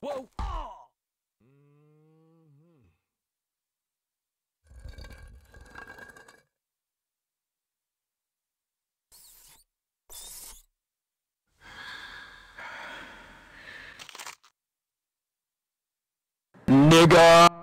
Whoa! Oh. Nigga!